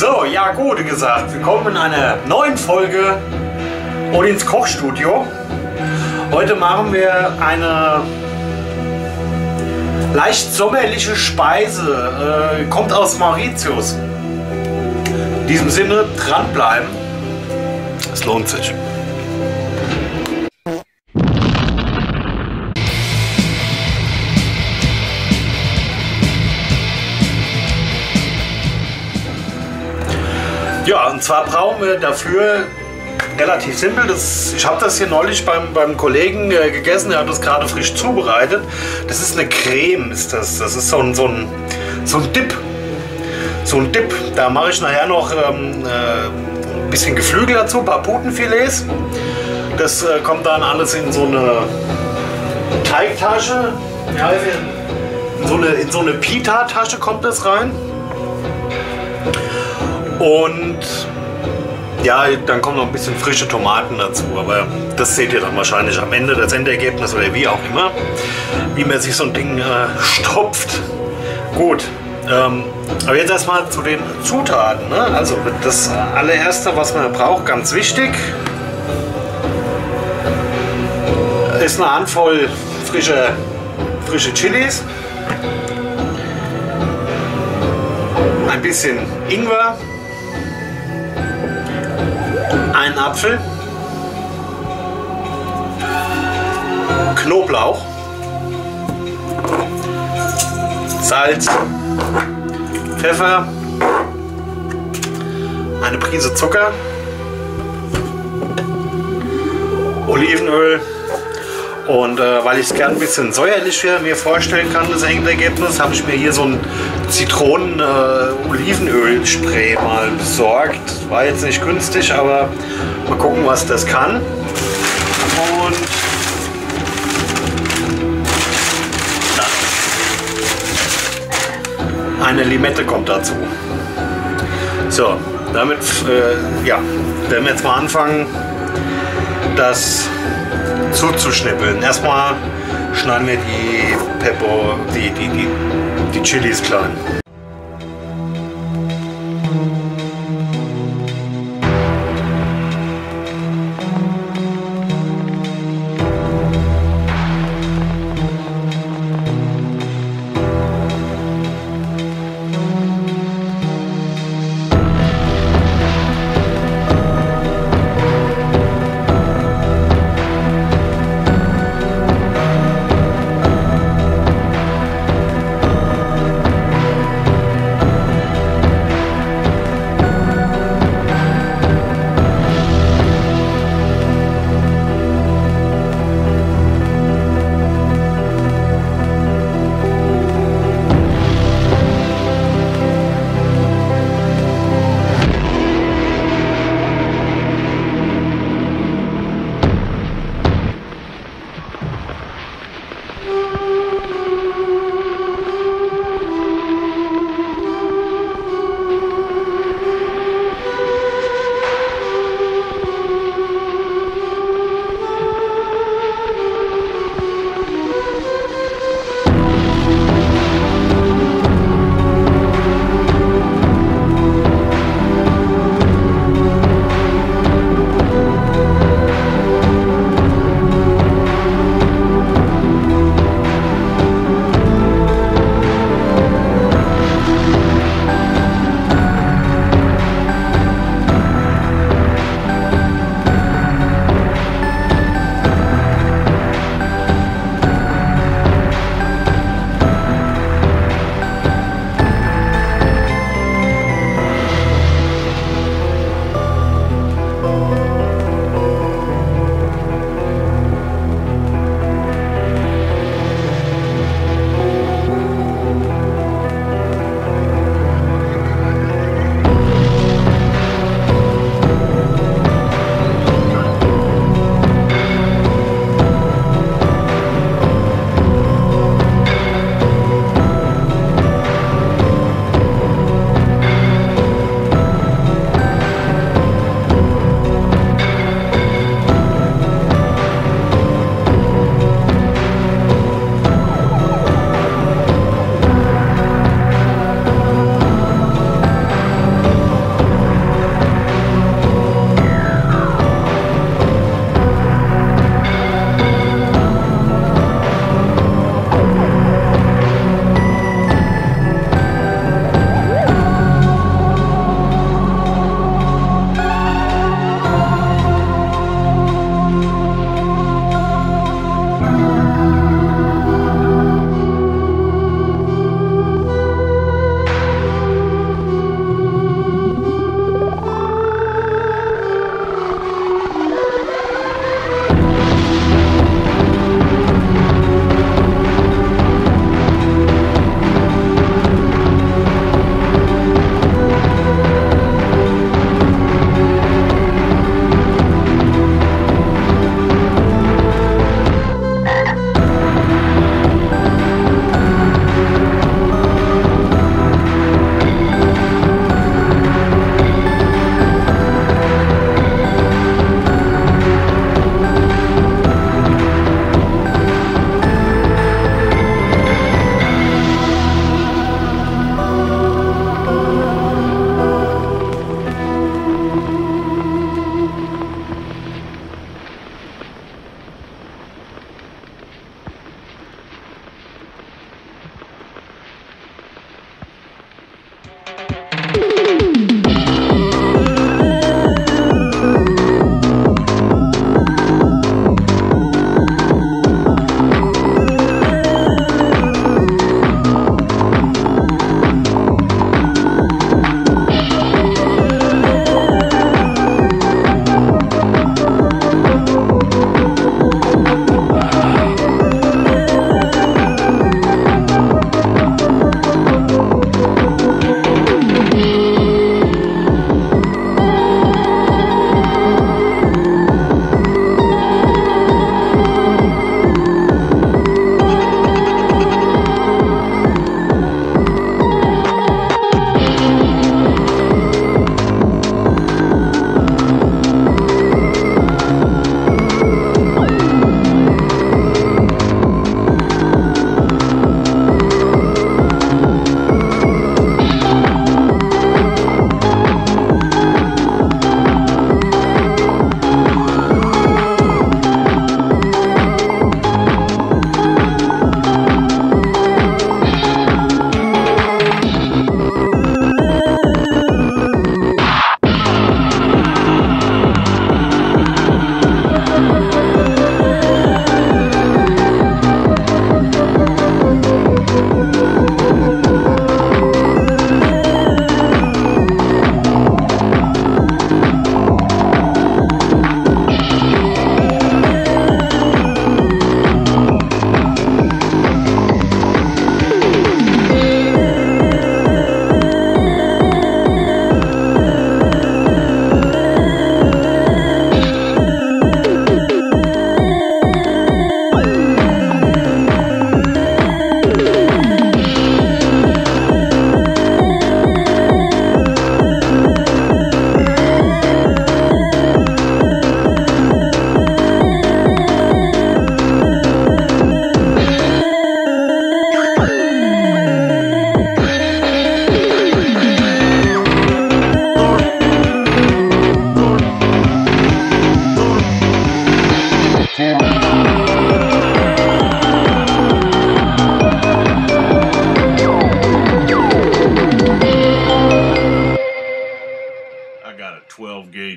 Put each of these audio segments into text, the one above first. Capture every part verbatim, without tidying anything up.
So, ja, gute gesagt, willkommen in einer neuen Folge Odins Kochstudio. Heute machen wir eine leicht sommerliche Speise, äh, kommt aus Mauritius. In diesem Sinne, dranbleiben, es lohnt sich. Ja, und zwar brauchen wir dafür relativ simpel, das, ich habe das hier neulich beim, beim Kollegen äh, gegessen, der hat das gerade frisch zubereitet. Das ist eine Creme, ist das, das ist so ein, so ein, so ein Dip, so ein Dip. Da mache ich nachher noch ähm, äh, ein bisschen Geflügel dazu, ein paar Putenfilets. Das äh, kommt dann alles in so eine Teigtasche, ja, in so eine, in so eine Pita-Tasche kommt das rein. Und ja, dann kommen noch ein bisschen frische Tomaten dazu, aber das seht ihr dann wahrscheinlich am Ende, das Endergebnis oder wie auch immer, wie man sich so ein Ding äh, stopft. Gut, ähm, aber jetzt erstmal zu den Zutaten, ne? Also das allererste, was man braucht, ganz wichtig, ist eine Handvoll frische, frische Chilis, ein bisschen Ingwer, einen Apfel, Knoblauch, Salz, Pfeffer, eine Prise Zucker, Olivenöl und äh, weil ich es gerne ein bisschen säuerlich mir vorstellen kann, das Endergebnis, habe ich mir hier so ein Zitronen-Olivenöl-Spray äh, mal besorgt. War jetzt nicht günstig, aber mal gucken, was das kann. Und dann eine Limette kommt dazu. So, damit äh, ja, werden wir jetzt mal anfangen, das zuzuschnippeln. Erstmal schneiden wir die Pepo, die, die, die Die Chilis klein.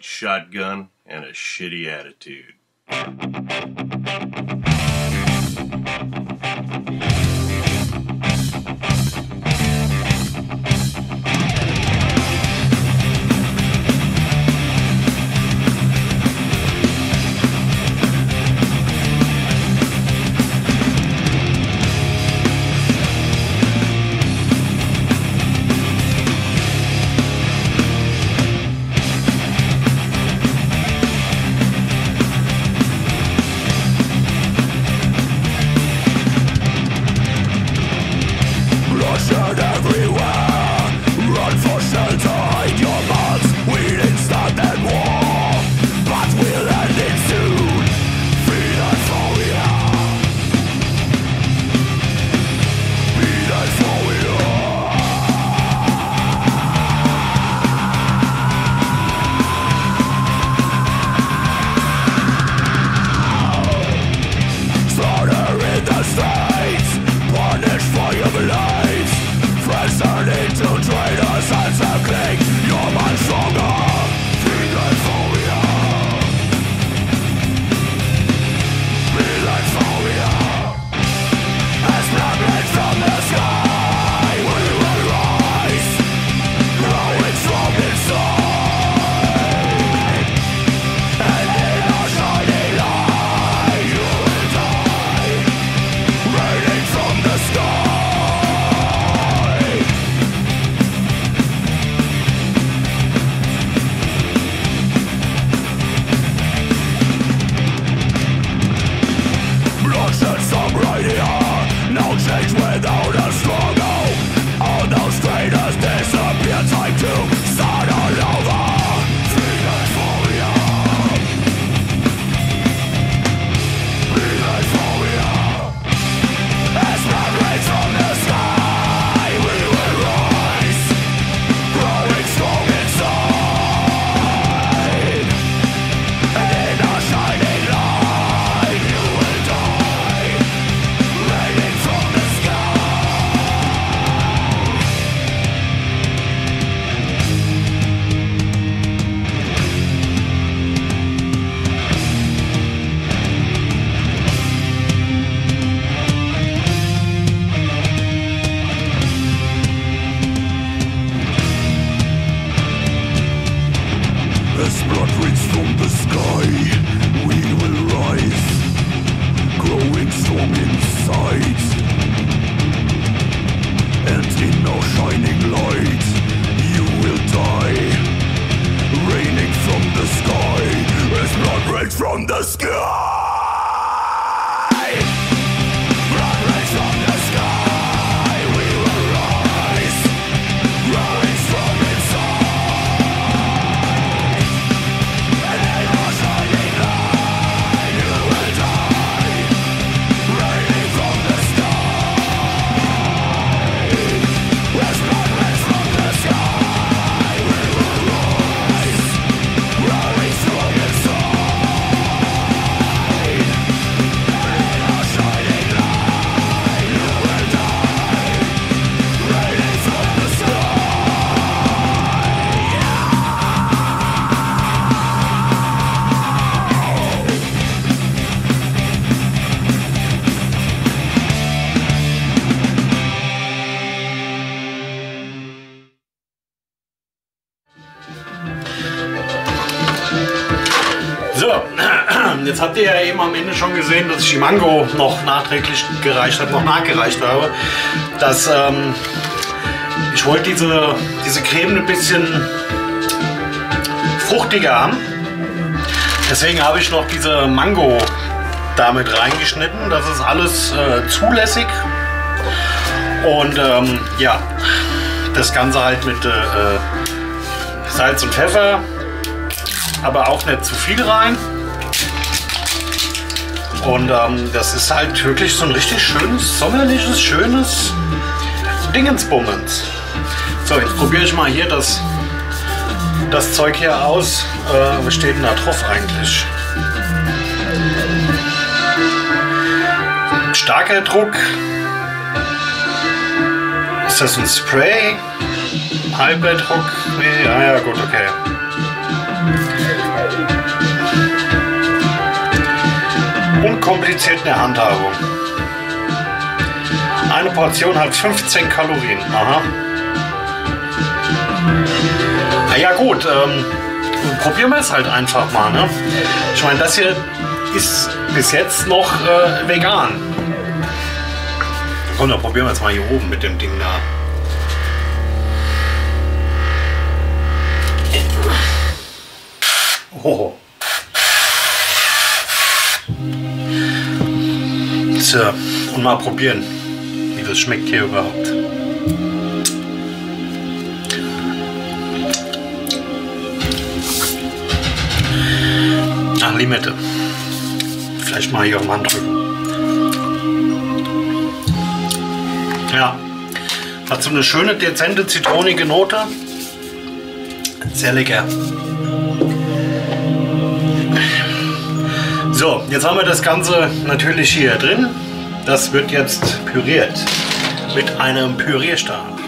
loaded shotgun, and a shitty attitude. Jetzt habt ihr ja eben am Ende schon gesehen, dass ich die Mango noch nachträglich gereicht habe, noch nachgereicht habe. Dass, ähm, ich wollte diese, diese Creme ein bisschen fruchtiger haben. Deswegen habe ich noch diese Mango damit reingeschnitten. Das ist alles äh, zulässig. Und ähm, ja, das Ganze halt mit äh, Salz und Pfeffer, aber auch nicht zu viel rein. Und ähm, das ist halt wirklich so ein richtig schönes, sommerliches, schönes Dingensbummens. So, jetzt probiere ich mal hier das, das Zeug hier aus. Äh, was steht denn da drauf eigentlich? Starker Druck. Ist das ein Spray? Halber Druck? Nee, ja, ja, gut, okay. unkompliziert in der Handhabung. Eine Portion hat fünfzehn Kalorien. Aha. Ja gut, ähm, probieren wir es halt einfach mal. Ne? Ich meine, das hier ist bis jetzt noch äh, vegan. Komm, dann probieren wir es mal hier oben mit dem Ding da. Oh. So, und mal probieren, wie das schmeckt hier überhaupt. Ach, Limette. Vielleicht mal hier auf den Hand drücken. Ja, hat so eine schöne, dezente, zitronige Note. Sehr lecker. So, jetzt haben wir das Ganze natürlich hier drin. Das wird jetzt püriert mit einem Pürierstab.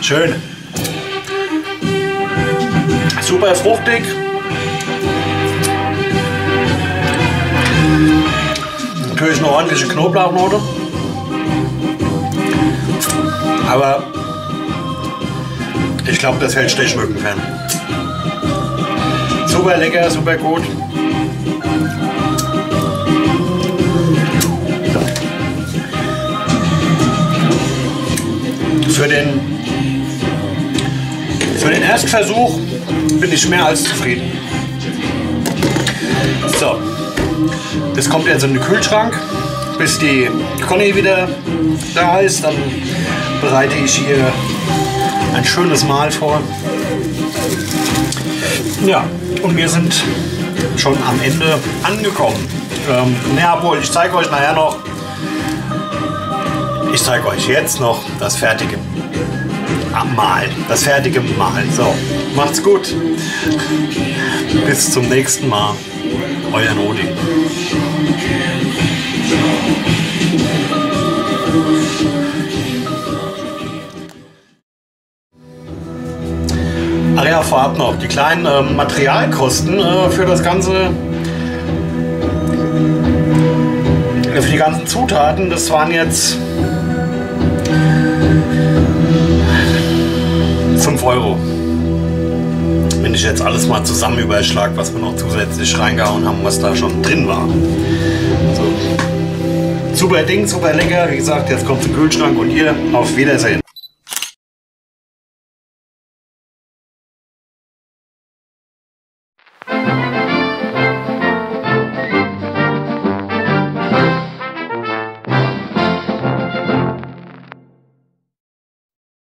Schön. Super fruchtig. Natürlich eine ordentliche Knoblauchnote. Aber ich glaube, das hält Stechmücken-Fan. Super lecker, super gut. Für den Für den Erstversuch bin ich mehr als zufrieden. So, das kommt jetzt in den Kühlschrank, bis die Conny wieder da ist. Dann bereite ich hier ein schönes Mahl vor. Ja, und wir sind schon am Ende angekommen. Ähm, na wohl, ich zeige euch nachher noch, ich zeige euch jetzt noch das fertige Mal, das fertige Mal. So, macht's gut. Bis zum nächsten Mal. Euer Odin. Ach ja, vorab noch die kleinen äh, Materialkosten äh, für das ganze, äh, für die ganzen Zutaten. Das waren jetzt fünf Euro. Wenn ich jetzt alles mal zusammen überschlag, was wir noch zusätzlich reingehauen haben, was da schon drin war. So. Super Ding, super lecker. Wie gesagt, jetzt kommt zum Kühlschrank und ihr auf Wiedersehen.